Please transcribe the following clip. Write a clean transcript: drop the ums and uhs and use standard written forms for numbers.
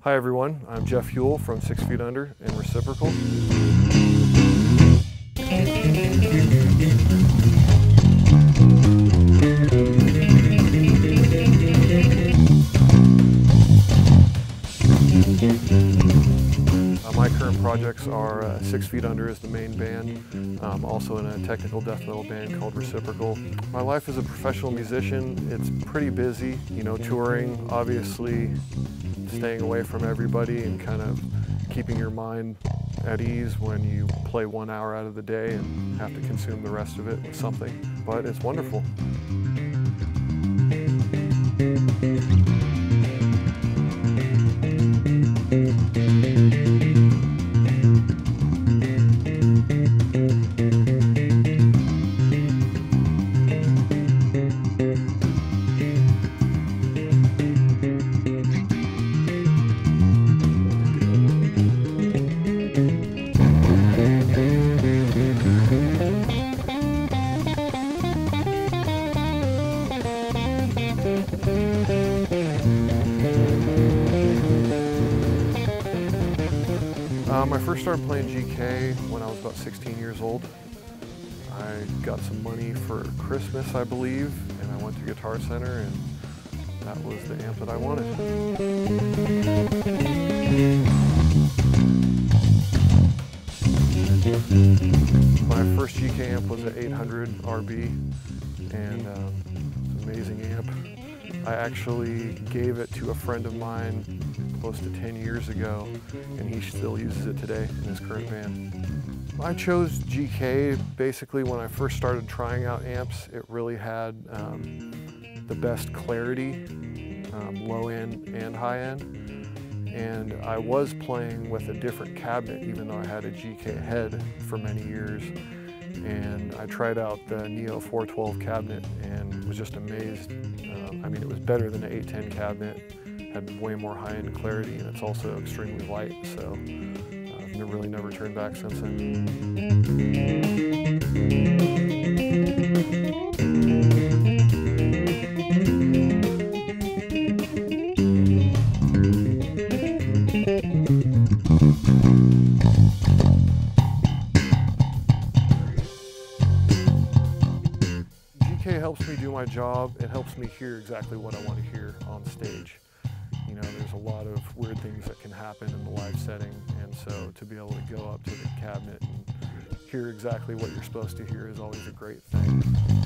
Hi everyone, I'm Jeff Hughell from 6 Feet Under and Reciprocal. My current projects are 6 Feet Under is the main band. I'm also in a technical death metal band called Reciprocal. My life as a professional musician, it's pretty busy, you know, touring, obviously staying away from everybody and kind of keeping your mind at ease when you play 1 hour out of the day and have to consume the rest of it with something, but it's wonderful. I first started playing GK when I was about 16 years old. I got some money for Christmas, I believe, and I went to Guitar Center, and that was the amp that I wanted. My first GK amp was an 800RB, and it's an amazing amp. I actually gave it to a friend of mine close to 10 years ago, and he still uses it today in his current band. I chose GK basically when I first started trying out amps. It really had the best clarity, low end and high end. And I was playing with a different cabinet, even though I had a GK head for many years. And I tried out the Neo 412 cabinet and was just amazed. I mean, it was better than the 810 cabinet, had way more high-end clarity, and it's also extremely light, so I've really never turned back since then. Helps me do my job. It helps me hear exactly what I want to hear on stage. You know, there's a lot of weird things that can happen in the live setting, and so to be able to go up to the cabinet and hear exactly what you're supposed to hear is always a great thing.